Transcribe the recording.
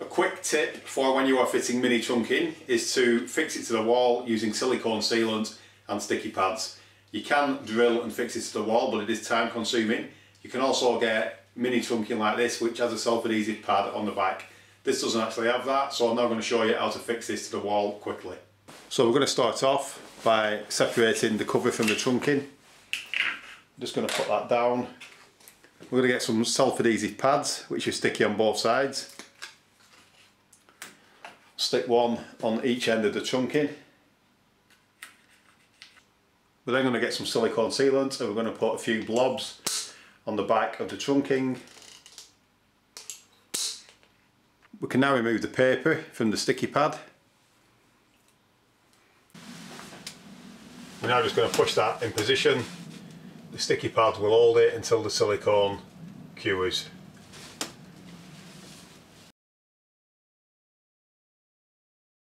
A quick tip for when you are fitting mini-trunking is to fix it to the wall using silicone sealant and sticky pads. You can drill and fix it to the wall, but it is time consuming. You can also get mini-trunking like this, which has a self-adhesive pad on the back. This doesn't actually have that, so I'm now going to show you how to fix this to the wall quickly. So we're going to start off by separating the cover from the trunking. I'm just going to put that down. We're going to get some self-adhesive pads, which are sticky on both sides. Stick one on each end of the trunking. We're then going to get some silicone sealant, and we're going to put a few blobs on the back of the trunking. We can now remove the paper from the sticky pad. We're now just going to push that in position. The sticky pad will hold it until the silicone cures.